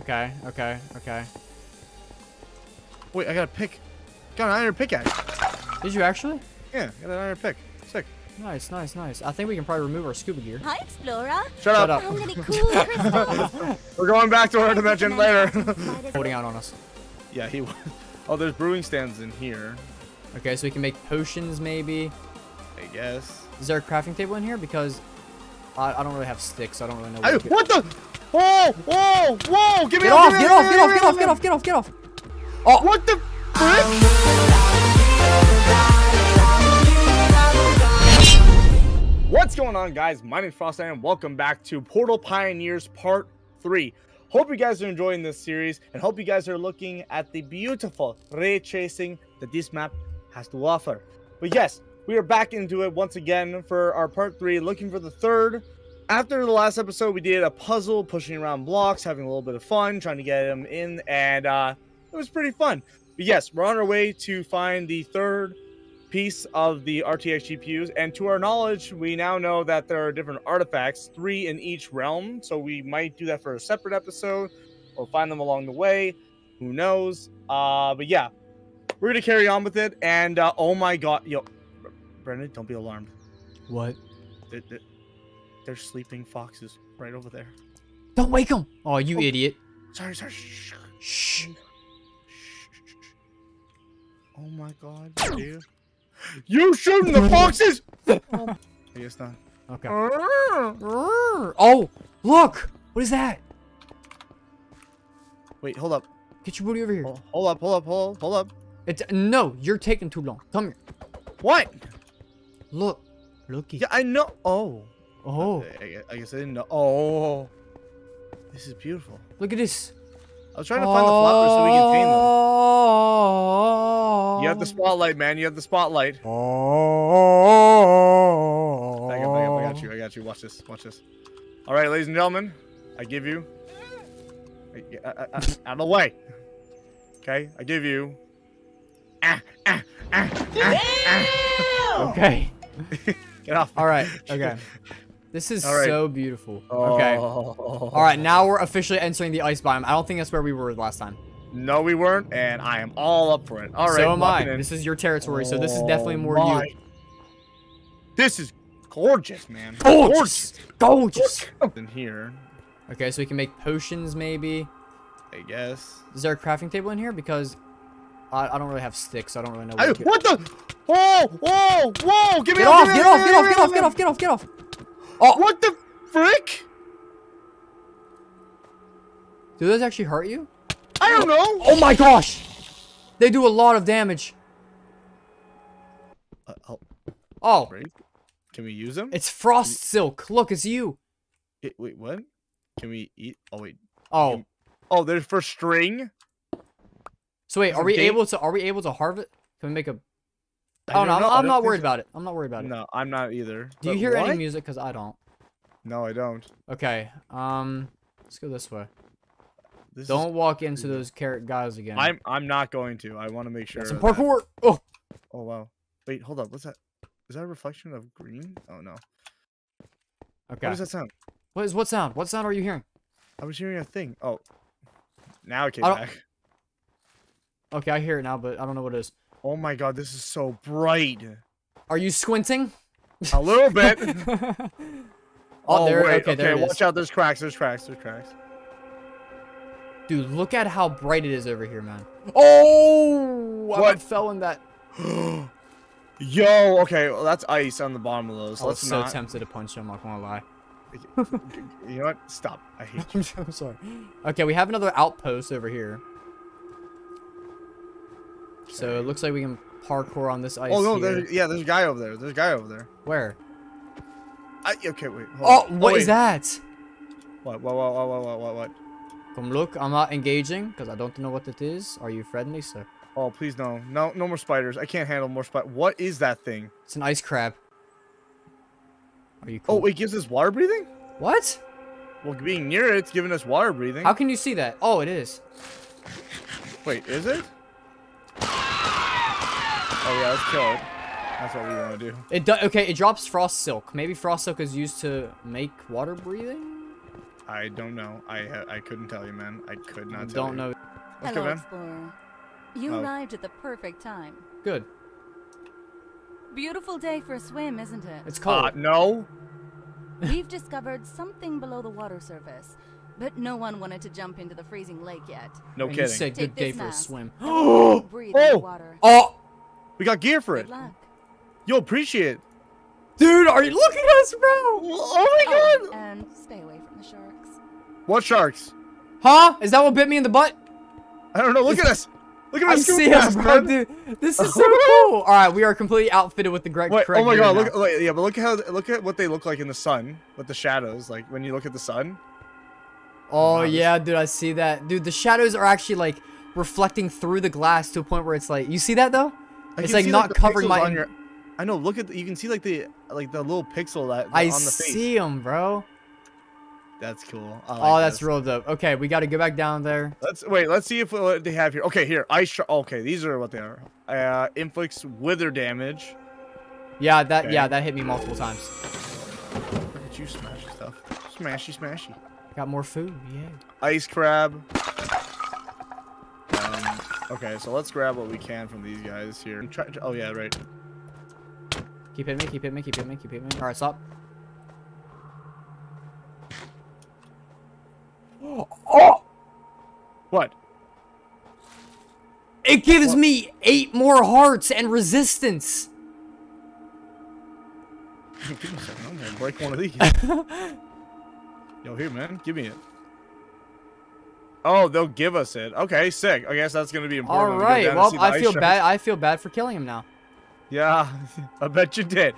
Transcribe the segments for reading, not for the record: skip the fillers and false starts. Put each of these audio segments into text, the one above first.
Okay, okay, okay. Wait, I got a pick. Got an iron pickaxe. Did you actually? Yeah, I got an iron pick. Sick. Nice, nice, nice. I think we can probably remove our scuba gear. Hi, Explorer. Shut up. I'm gonna cool. We're going back to our dimension later. Holding out on us. Yeah, he was. Oh, there's brewing stands in here. Okay, so we can make potions maybe. I guess. Is there a crafting table in here? Because I don't really have sticks, so I don't really know what to do. What the? Whoa, whoa, whoa! Give me off! Get off! Get off! Get off! Get off! Get off! Get off! Oh! What the frick? What's going on, guys? My name's Frost and welcome back to Portal Pioneers Part 3. Hope you guys are enjoying this series and hope you guys are looking at the beautiful ray tracing that this map has to offer. But yes, we are back into it once again for our Part 3, looking for the third. After the last episode, we did a puzzle, pushing around blocks, having a little bit of fun, trying to get them in, and it was pretty fun. But yes, we're on our way to find the third piece of the RTX GPUs, and to our knowledge, we now know that there are different artifacts, 3 in each realm, so we might do that for a separate episode, or find them along the way, who knows, but yeah, we're gonna carry on with it, and oh my god, yo, Brendan, don't be alarmed. What? They're sleeping foxes right over there. Don't wake them! Oh, you idiot. Sorry, sorry, shh. Shh. Oh my god, dude. You shooting the foxes? I guess not. Okay. Oh, look! What is that? Wait, hold up. Get your booty over here. Hold up. No, you're taking too long. Come here. What? Look. Looky. Yeah, I know. Oh. Oh. I guess I didn't know. Oh. This is beautiful. Look at this. I was trying to find the flopper so we can paint them. You have the spotlight, man. You have the spotlight. Back up. I got you. Watch this. Watch this. All right, ladies and gentlemen. I give you. Out of the way. Okay. I give you. Okay. Get off. All right. Okay. This is so beautiful. Okay. All right, now we're officially entering the ice biome. I don't think that's where we were last time. No, we weren't, and I am all up for it. All right. So am I. This is your territory, so this is definitely more you. This is gorgeous, man. Gorgeous. Gorgeous. In here. Okay, so we can make potions, maybe. I guess. Is there a crafting table in here? Because I don't really have sticks, so I don't really know what to do. What the? Whoa, whoa, whoa. Give me off. Get off. Oh. What the frick? Do those actually hurt you? I don't know. Oh my gosh. They do a lot of damage. Oh. Can we use them? It's frost silk. Look, it's you. Wait, what? Can we eat? Oh, wait. Oh. Oh, they're for string? So wait, are we able to harvest? Can we make a... Oh no, I'm not worried about it. I'm not worried about it. No, I'm not either. Do you hear any music? Because I don't. No, I don't. Okay. Let's go this way. Don't walk into those carrot guys again. I'm not going to. I want to make sure. Some parkour. Oh. Oh wow. Wait, hold up. What's that? Is that a reflection of green? Oh no. Okay. What does that sound? What sound? What sound are you hearing? I was hearing a thing. Oh. Now it came back. Okay, I hear it now, but I don't know what it is. Oh my god, this is so bright. Are you squinting? A little bit. Oh, there, wait. Okay, watch out. There's cracks. Dude, look at how bright it is over here, man. Oh! I fell in that. Yo, okay. Well, that's ice on the bottom of those. So I was so tempted to punch him, I'm not gonna lie. You know what? Stop. I hate you. I'm sorry. Okay, we have another outpost over here. So it looks like we can parkour on this ice. Oh no, there's a guy over there. Where? Okay, wait. Hold on. What is that? What? Come look, I'm not engaging because I don't know what it is. Are you friendly, sir? Oh, please no. No more spiders. I can't handle more spiders. What is that thing? It's an ice crab. Are you cool? Oh, it gives us water breathing? What? Well, being near it's giving us water breathing. How can you see that? Oh, it is. Wait, is it? Oh yeah, let's kill it. That's what we want to do. It drops frost silk. Maybe frost silk is used to make water breathing? I don't know. I couldn't tell you, man. I could not tell you. Don't know. Let's go, man. Hello, Explorer. You arrived at the perfect time. Good. Beautiful day for a swim, isn't it? It's cold. No. We've discovered something below the water surface, but no one wanted to jump into the freezing lake yet. No kidding. You said good day for a swim. Oh! Oh! We got gear for it. Good luck. You'll appreciate it. Dude, are you looking at us, bro? Oh my god! And stay away from the sharks. What sharks? Huh? Is that what bit me in the butt? I don't know. Look at us. Look at us. I see us, bro. Dude, this is so cool. All right, we are completely outfitted with the correct. Oh my god! Look, yeah, but look at what they look like in the sun with the shadows. Like when you look at the sun. Oh wow. Yeah, dude, I see that. Dude, the shadows are actually like reflecting through the glass to a point where it's like you see that though. It's like not covering my. I know. Look at you can see like the little pixel that on the face. I see them, bro. That's cool. Oh, that's real dope. Okay, we got to go back down there. Let's see if what they have here. Okay, here. Okay, these are what they are. Inflicts wither damage. Yeah, that hit me multiple times. Look at you smash stuff. Smashy, smashy. Got more food. Yeah. Ice crab. Okay, so let's grab what we can from these guys here. Oh yeah, right. Keep hitting me, keep hitting me, keep hitting me, keep hitting me. Alright, stop. Oh! What? It gives me 8 more hearts and resistance! Give me something. I'm gonna break one of these. Yo, here, man. Give me it. Oh, they'll give us it. Okay, sick. I guess that's gonna be important. Alright, well, I feel bad for killing him now. Yeah, I bet you did.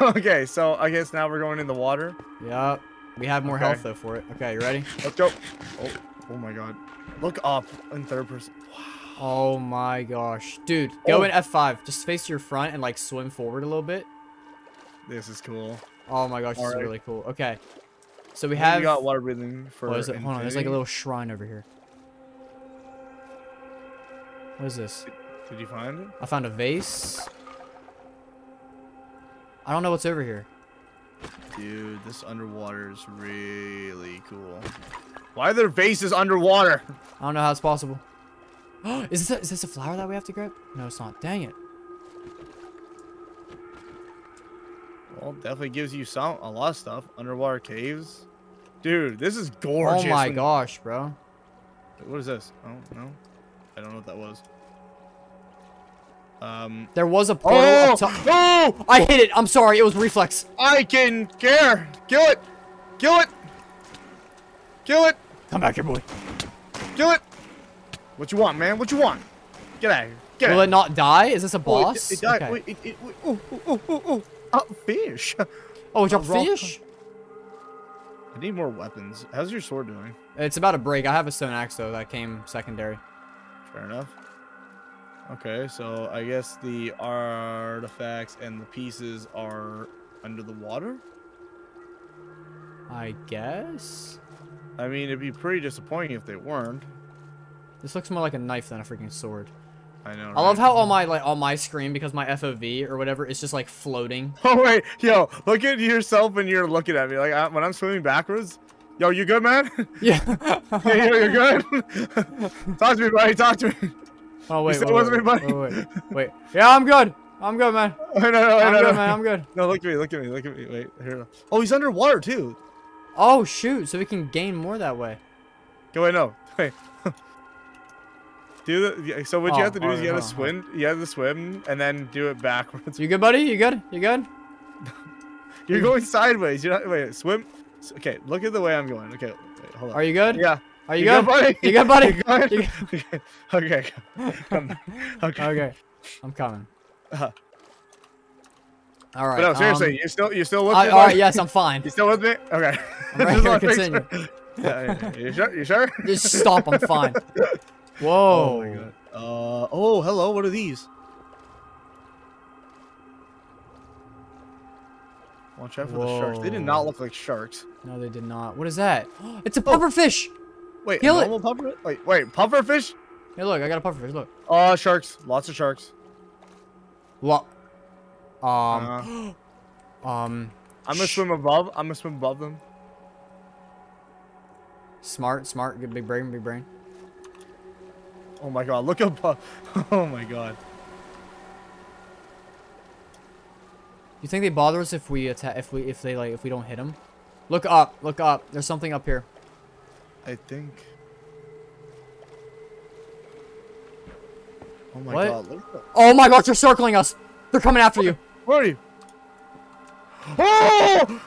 Okay, so I guess now we're going in the water. Yeah, we have more health though for it. Okay, you ready? Let's go. Oh my god. Look up in third person. Wow. Oh my gosh. Dude, go in F5. Just face your front and like swim forward a little bit. This is cool. Oh my gosh, this is really cool. Okay. So we got water breathing for what is it? Hold on, there's like a little shrine over here. What is this? Did you find it? I found a vase. I don't know what's over here. Dude, this underwater is really cool. Why are there vases underwater? I don't know how it's possible. Is this a flower that we have to grab? No, it's not. Dang it. Well, definitely gives you a lot of stuff. Underwater caves. Dude, this is gorgeous. Oh my gosh, bro. What is this? Oh, no. I don't know what that was. There was a portal up top. Oh! I hit it. I'm sorry. It was reflex. I can care. Kill it. Kill it. Kill it. Come back here, boy. Kill it. What you want, man? What you want? Get out of here. Get Will it not die? Is this a boss? It died. Okay. Wait, fish. Oh, it's a fish? I need more weapons. How's your sword doing? It's about to break. I have a stone axe, though. That came secondary. Fair enough. Okay, so I guess the artifacts and the pieces are under the water? I guess? I mean, it'd be pretty disappointing if they weren't. This looks more like a knife than a freaking sword. I know, right? I love how on my screen, because my FOV or whatever, it's just like floating. Oh, wait. Yo, look at yourself when you're looking at me. Like, when I'm swimming backwards... Yo, you good, man? Yeah. Hey, yo, you good? Talk to me, buddy. Talk to me. Oh wait, wait. Yeah, I'm good. I'm good, man. I'm good. No, look at me. Look at me. Look at me. Wait. Here. Oh, he's underwater too. Oh shoot! So we can gain more that way. Go away. No. Wait. So what you have to do is you have to swim. You have to swim and then do it backwards. You good, buddy? You good? You good? You're going sideways. You're not. Wait. Swim. Okay. Look at the way I'm going. Okay. Wait, hold on. Are you good? Yeah. Are you good, buddy? You good, buddy? You good? Okay. Okay. I'm coming. All right. But no, seriously, you still with me? All right. Yes, I'm fine. You still with me? Okay. I'm right here. Continue. You sure? You sure? Just stop. I'm fine. Whoa. Oh my god. Oh, hello. What are these? Watch out for the sharks. They did not look like sharks. No, they did not. What is that? It's a pufferfish. Wait, kill it. Wait, pufferfish? Hey, look, I got a pufferfish. Look. Oh, sharks. Lots of sharks. What? I'm gonna swim above. I'm gonna swim above them. Smart, smart. Good big brain, big brain. Oh my god, look up. Oh my god. You think they bother us if we attack, if we don't hit them? Look up, look up. There's something up here. I think. Oh my god. Look up. Oh my god, they're circling us. They're coming after you. Where are you? Oh!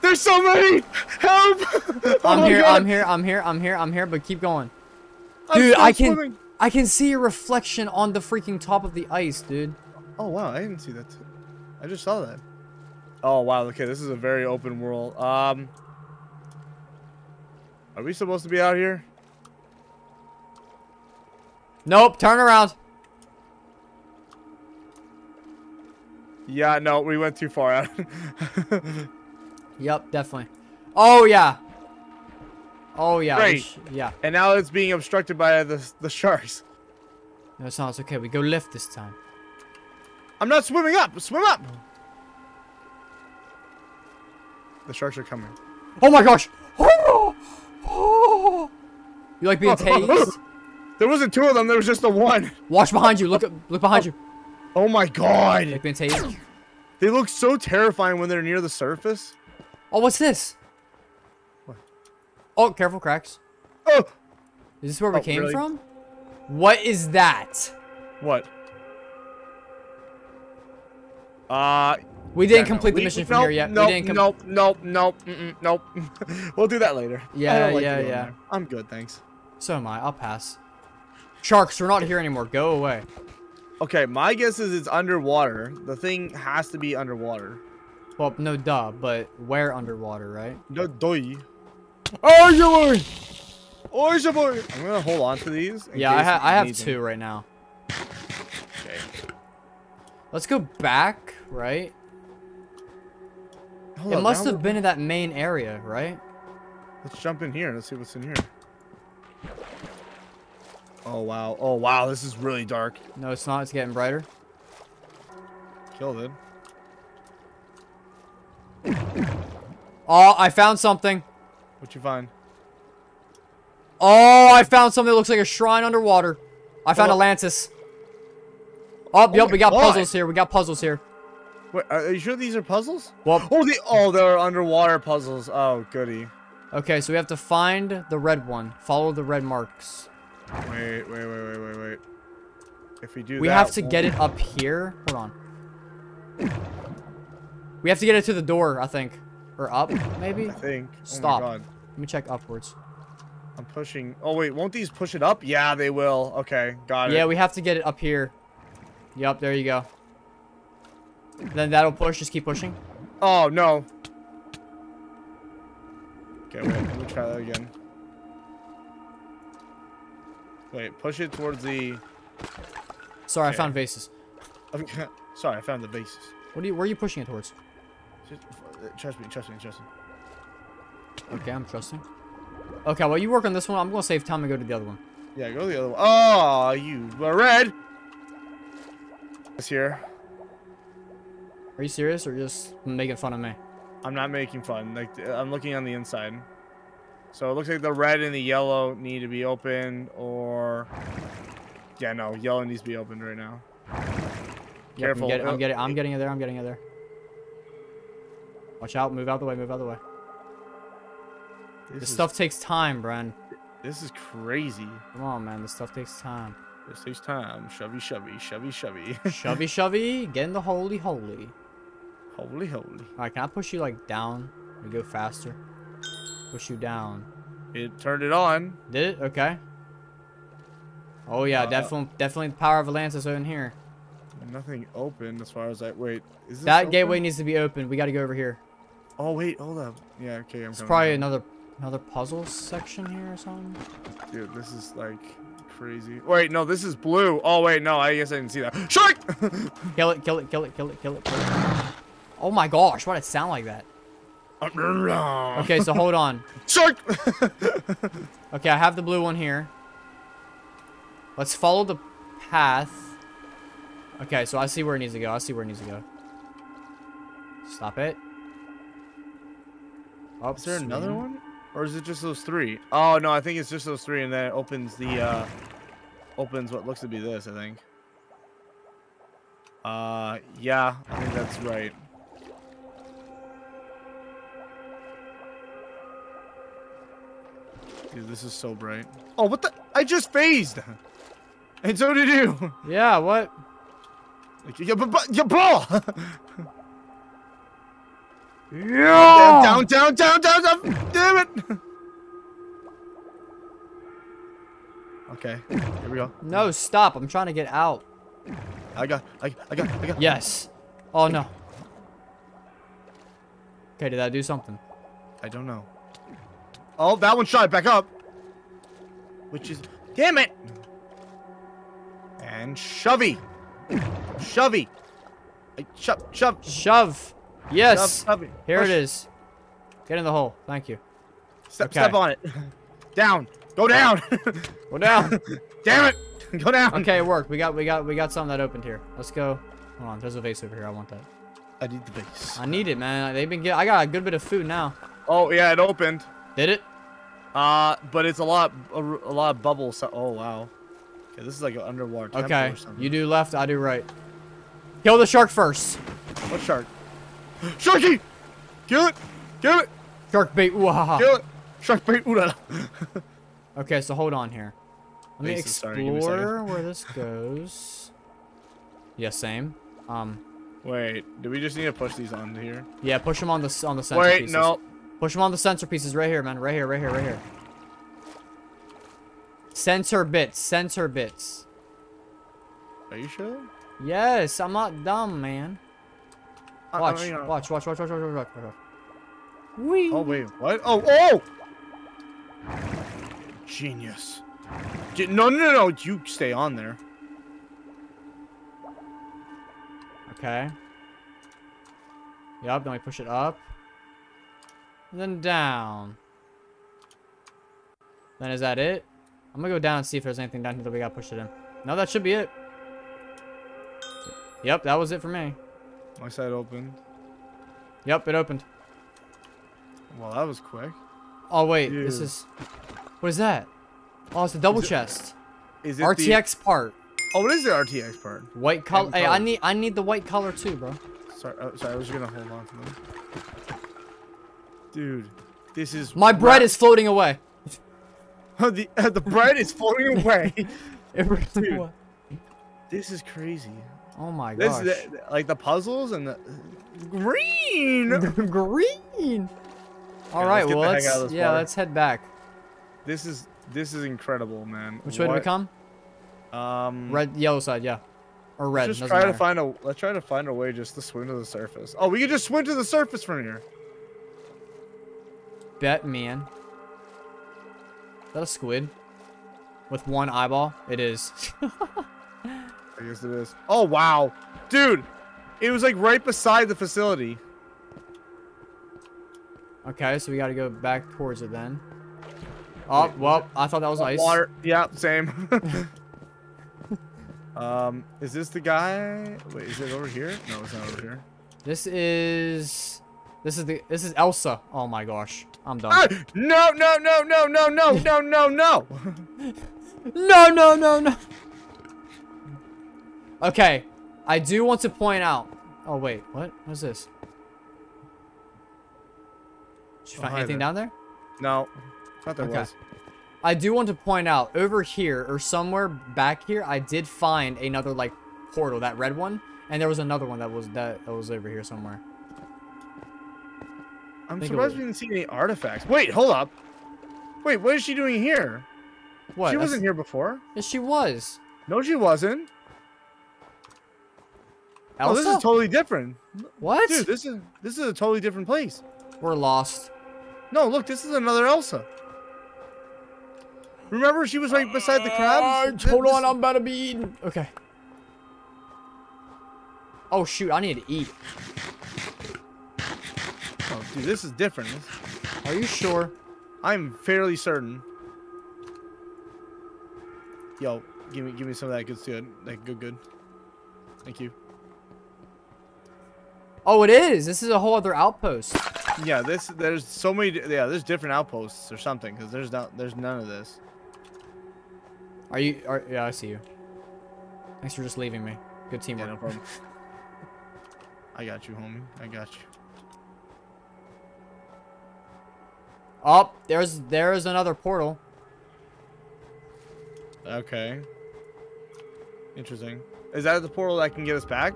There's so many! Help! Oh I'm here, but keep going. Dude, I can see your reflection on the freaking top of the ice, dude. Oh wow, I didn't see that too. I just saw that. Oh wow, okay, this is a very open world. Are we supposed to be out here? Nope, turn around. Yeah, no, we went too far out. Yep, definitely. Oh yeah. Oh yeah. Great. Yeah. And now it's being obstructed by the sharks. No, it's not. It's okay. We go left this time. I'm not swimming up. Swim up. Oh. The sharks are coming. Oh my gosh. Oh. Oh. You like being tased? There wasn't two of them. There was just the one. Watch behind you. Look behind you. Oh my god. You like being tased? They look so terrifying when they're near the surface. Oh, what's this? What? Oh, careful cracks. Oh! Is this where we came from? What is that? What? We didn't complete the mission from here yet. Nope. We'll do that later. Yeah, yeah. I'm good, thanks. So am I. I'll pass. Sharks, we're not here anymore. Go away. Okay, my guess is it's underwater. The thing has to be underwater. Well, no duh, but where underwater, right? No duh. Oh, your boy! Oh, your boy! I'm gonna hold on to these. Yeah, I have two right now. Okay. Let's go back, right? It must have been in that main area, right? Let's jump in here. Let's see what's in here. Oh wow, oh wow, this is really dark. No, it's not, it's getting brighter. Killed it. Oh, I found something. What'd you find? Oh, I found something that looks like a shrine underwater. I found Atlantis. Oh, yep, we got puzzles here, Wait, are you sure these are puzzles? Well, oh, they're underwater puzzles. Oh, goody. Okay, so we have to find the red one. Follow the red marks. Wait. If we do that, we have to get it up here. Hold on. We have to get it to the door, I think. Or up, maybe? I think. Stop. Oh my God. Let me check upwards. I'm pushing. Oh, wait. Won't these push it up? Yeah, they will. Okay. Got it. Yeah, we have to get it up here. Yep. There you go. Then that'll push. Just keep pushing. Oh, no. Okay, wait. Let me try that again. Wait, push it towards the... Sorry, okay. I found vases. Sorry, I found the vases. What are you? Where are you pushing it towards? Just, trust me. Okay, I'm trusting. Okay, well, you work on this one. I'm going to save time and go to the other one. Yeah, go to the other one. Oh, you were red! It's here. Are you serious or just making fun of me? I'm not making fun. Like, I'm looking on the inside. So it looks like the red and the yellow need to be opened, or yeah, no, yellow needs to be opened right now. Yep, careful! I'm getting it there. Watch out! Move out the way. This stuff takes time, Bren. This is crazy. Come on, man! This stuff takes time. This takes time. Shovey. Shovey. Get in the holy. Holy. All right, can I push you like down and go faster? Push you down. It turned it on. Did it? Okay. Oh yeah, definitely the power of Atlantis in here. Nothing open as far as I wait. Is this that open? Gateway needs to be open. We got to go over here. Oh wait, hold up. Yeah, okay. It's probably down. another puzzle section here or something. Dude, this is like crazy. Wait, no, this is blue. Oh wait, no, I guess I didn't see that. Shark! Kill it. Oh my gosh, why did it sound like that? Okay, so hold on. Shark! Okay, I have the blue one here. Let's follow the path. Okay, so I see where it needs to go. Stop it. Oh, is there another one? Or is it just those three? Oh, no, I think it's just those three, and then it opens the, opens what looks to be this, I think. Yeah, I think that's right. Dude, this is so bright. Oh, what the? I just phased! And so did you! Yeah, what? Like, your ball! Yeah! Down, damn it! Okay, here we go. No, stop! I'm trying to get out. I got. Yes. Oh no. Okay, did that do something? I don't know. Oh, that one shot it back up. Which is, damn it! And shovey. Shove. Yes. Here it is. Get in the hole. Thank you. Step on it. Down. Go down. Go down. Damn it. Go down. Okay, it worked. We got something that opened here. Let's go. Hold on. There's a vase over here. I want that. I need the vase. I need it, man. I got a good bit of food now. Oh yeah, it opened. Did it? But it's a lot of bubbles. So, oh wow. Okay, this is like an underwater temple or something. Okay. You do left. I do right. Kill the shark first. What shark? Sharky! Kill it! Kill it! Shark bait, wahaha. Kill it! Shark bait, ooh-la-la. Okay, so hold on here. Let me explore where this goes. Yeah, same. Wait, do we just need to push these onto here? Yeah, push them on the sensor pieces. Wait, no. Push them on the sensor pieces right here, man. Right here. Sensor bits. Are you sure? Yes, I'm not dumb, man. Watch. Whee. Oh, wait, what? Oh! Genius. No, you stay on there. Okay. Yup, then we push it up. And then down. Then is that it? I'm gonna go down and see if there's anything down here that we gotta push it in. No, that should be it. Yep, that was it for me. My side opened. Yep, it opened. Well, that was quick. Oh, wait. Dude. This is... What is that? Oh, it's a double chest. Is it RTX part. Oh, what is the RTX part? White color. Hey, I need the white color too, bro. Sorry, I was going to hold on to them. Dude, this is... My bread is floating away. the bread is floating away. It really was. This is crazy. Oh my gosh. This, like the puzzles and the... Green! Green! Alright, well, let's head back. This is incredible, man. Which way do we come? Red, yellow side, yeah. Or red, doesn't matter. Let's try to find a way just to swim to the surface. Oh, we can just swim to the surface from here. Bet, man. Is that a squid? With one eyeball? It is. I guess it is. Oh, wow. Dude, it was like right beside the facility. Okay, so we gotta go back towards it then. Oh, well, I thought that was ice. Water. Yeah, same. Is this the guy? Wait, is it over here? No, it's not over here. This is Elsa. Oh my gosh. I'm done. Ah! No. No. Okay, I do want to point out. Oh wait, what? What is this? Did you find anything down there? No, not there was. I do want to point out over here or somewhere back here, I did find another like portal, that red one, and there was another one that was over here somewhere. I'm surprised we didn't see any artifacts. Wait, hold up. Wait, what is she doing here? What? She wasn't here before. Yes, she was. No, she wasn't. Elsa? Oh, this is totally different. What? Dude, this is a totally different place. We're lost. No, look, this is another Elsa. Remember, she was right beside the crab? Hold on, I'm about to be eaten. Okay. Oh, shoot, I need to eat. Oh, dude, this is different. Are you sure? I'm fairly certain. Yo, give me some of that good stuff. That good. Thank you. Oh, it is. This is a whole other outpost. Yeah, there's so many. Yeah, there's different outposts or something because there's none of this. Yeah, I see you. Thanks for just leaving me. Good teamwork. Yeah, no problem. I got you, homie. I got you. Oh, there's another portal. Okay. Interesting. Is that the portal that can get us back?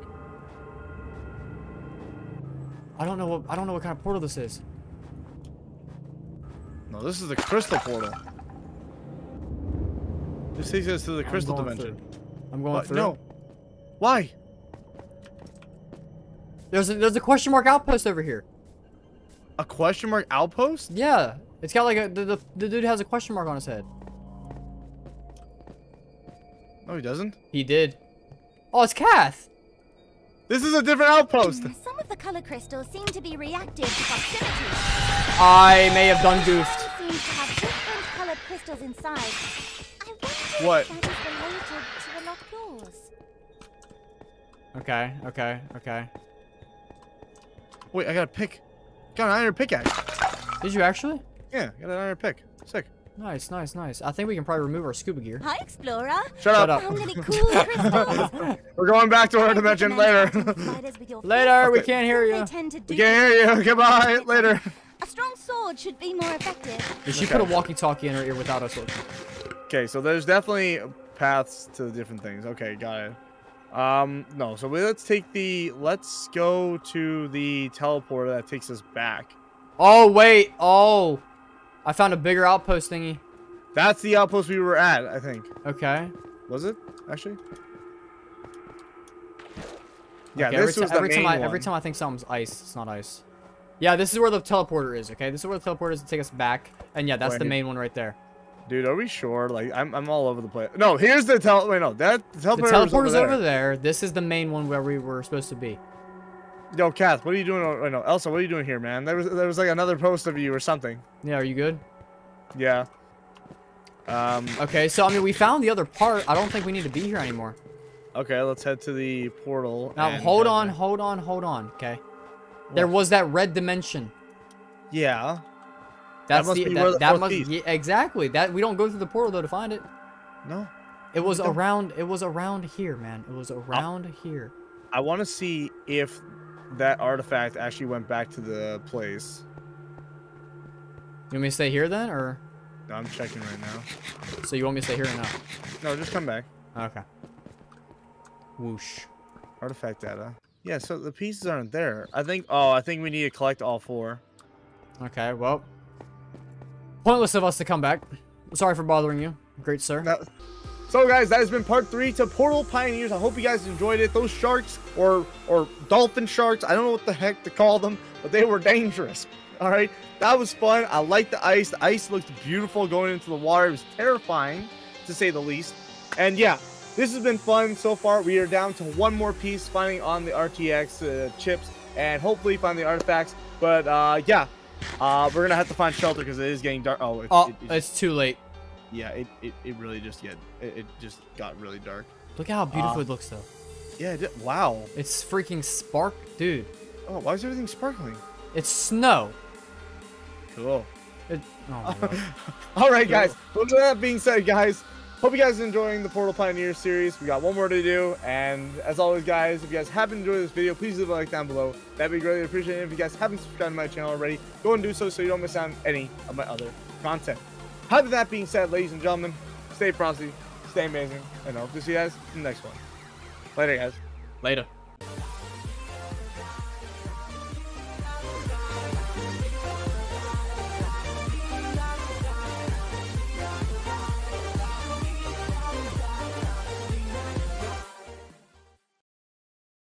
I don't know what kind of portal this is. No, this is the crystal portal. This takes us to the crystal dimension. I'm going through. No. Why? There's a question mark outpost over here. A question mark outpost? Yeah. It's got like a the dude has a question mark on his head. No, he doesn't. He did. Oh, it's Kath. This is a different outpost. Some of the color crystals seem to be reactive to proximity. I may have done goofed. Seems to have different colored crystals inside. I wonder if that is related to the locked doors. Okay. Wait, I got a pick. Got an iron pickaxe. Did you actually? Yeah, got an iron pick. Sick. Nice. I think we can probably remove our scuba gear. Hi, Explorer. Shut up. How many cool crystals? We're going back to our dimension later. Later, we can't hear you. We can't hear you. Goodbye. Later. A strong sword should be more effective. Did she put a walkie-talkie in her ear without a sword? Okay, so there's definitely paths to different things. Okay, got it. No, so let's go to the teleporter that takes us back. Oh, wait. Oh, I found a bigger outpost thingy. That's the outpost we were at, I think. Okay. Was it actually? Yeah, okay, every time I think something's ice, it's not ice. Yeah, this is where the teleporter is. Okay, this is where the teleporter is to take us back. And yeah, that's the main one right there. Dude, are we sure? Like, I'm all over the place. No, here's the teleporter's over there. This is the main one where we were supposed to be. Yo, Kath, what are you doing right now? Elsa, what are you doing here, man? There was like another post of you or something. Yeah, are you good? Yeah. Okay, so I mean, we found the other part. I don't think we need to be here anymore. Okay, let's head to the portal. Now, hold on. Okay. What? There was that red dimension. Yeah. That must be exactly that. We don't go through the portal though to find it. No. It was around here, man. It was around here. I want to see if that artifact actually went back to the place. You want me to stay here then, or? No, I'm checking right now. So you want me to stay here or no? No, just come back. Okay. Whoosh. Artifact data. Yeah. So the pieces aren't there. I think we need to collect all four. Okay. Well. Pointless of us to come back. Sorry for bothering you. Great, sir. So, guys, that has been part 3 to Portal Pioneers. I hope you guys enjoyed it. Those sharks or dolphin sharks, I don't know what the heck to call them, but they were dangerous. All right. That was fun. I liked the ice. The ice looked beautiful going into the water. It was terrifying, to say the least. And, yeah, this has been fun so far. We are down to one more piece, finding on the RTX chips, and hopefully find the artifacts. But, yeah. We're gonna have to find shelter because it is getting dark. It's too late. Yeah, it really just got really dark. Look how beautiful it looks though. Yeah, wow. It's freaking spark, dude. Oh, why is everything sparkling? It's snow. Cool. Oh my God. All right, guys. With that being said, guys, hope you guys are enjoying the Portal Pioneers series. We got one more to do, and as always, guys, if you guys have enjoyed this video, please leave a like down below. That'd be greatly appreciated. If you guys haven't subscribed to my channel already, go and do so, so you don't miss out on any of my other content. However, that being said, ladies and gentlemen, stay frosty, stay amazing, and I hope to see you guys in the next one. Later, guys. Later.